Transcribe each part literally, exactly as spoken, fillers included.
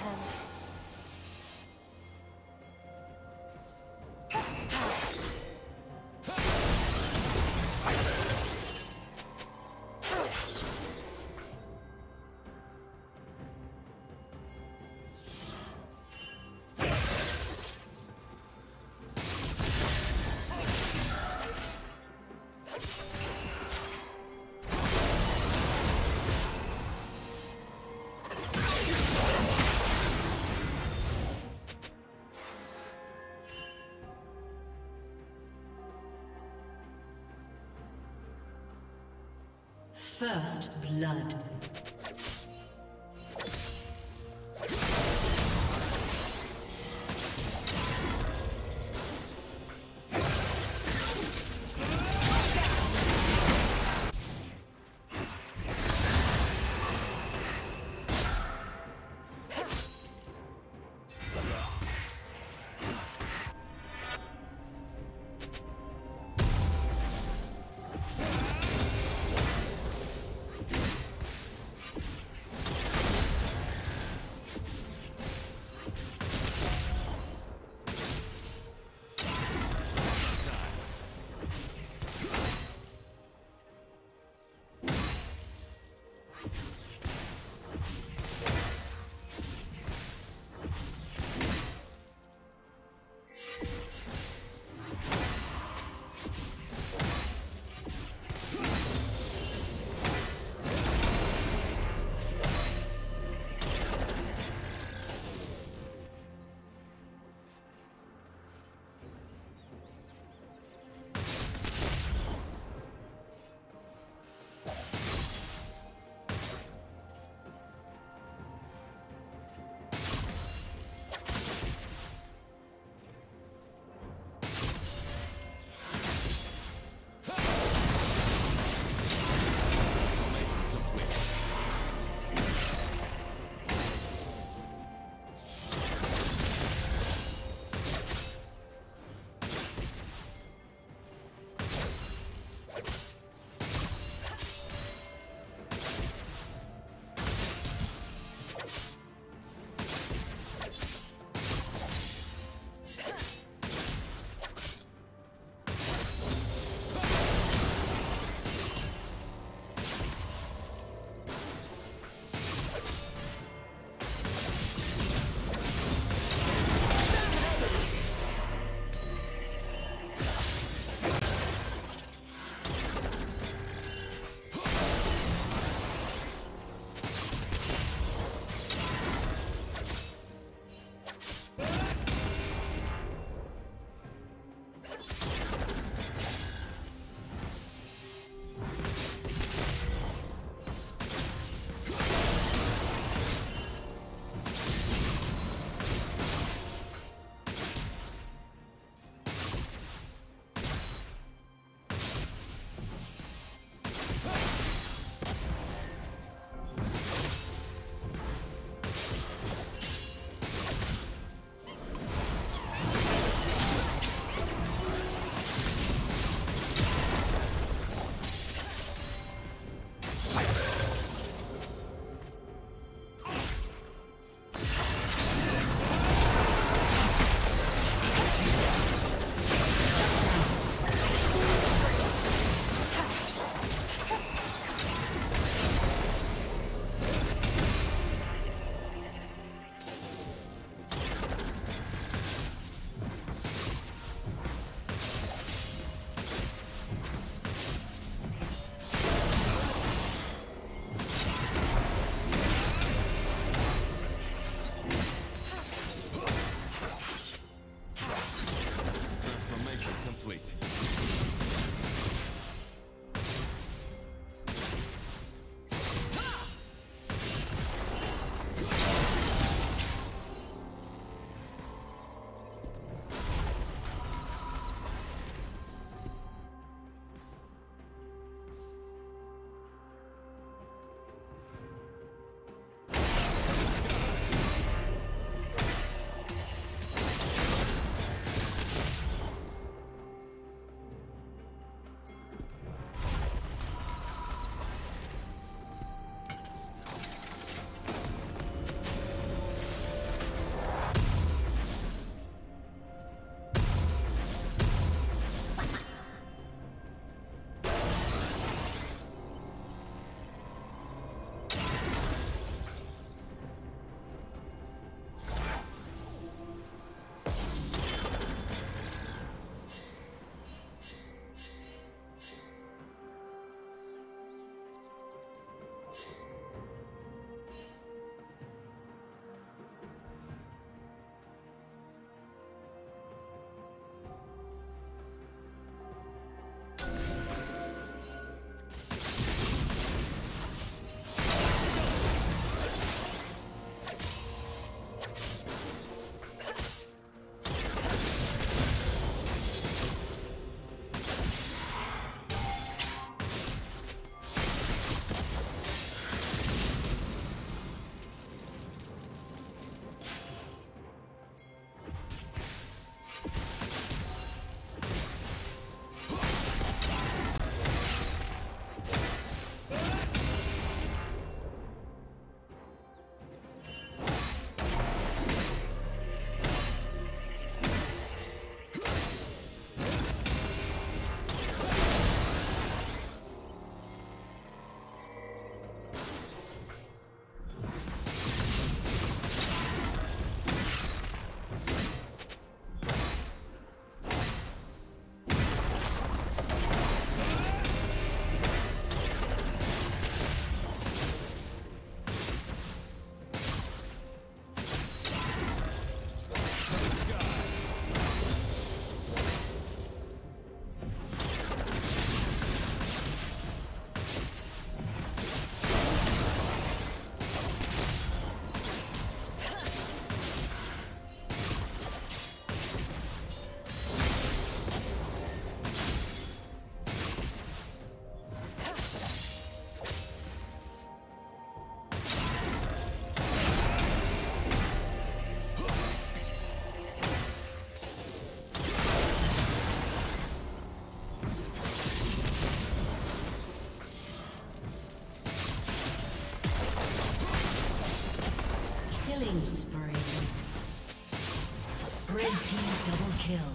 attempt. First blood. Killing spree. Red team double kill.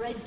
Red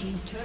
Team's turret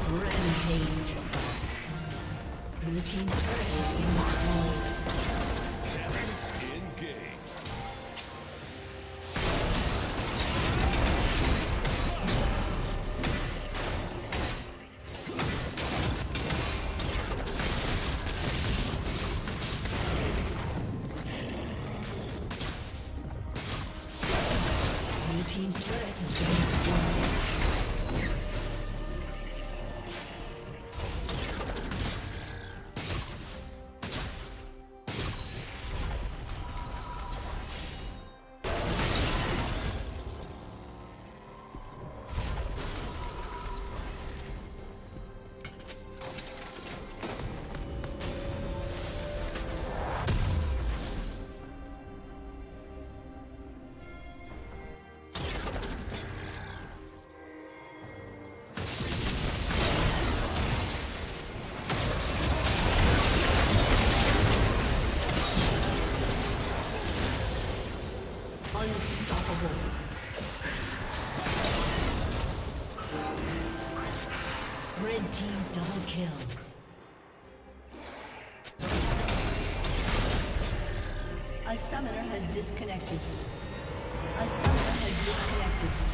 Red team double kill. A summoner has disconnected. A summoner has disconnected.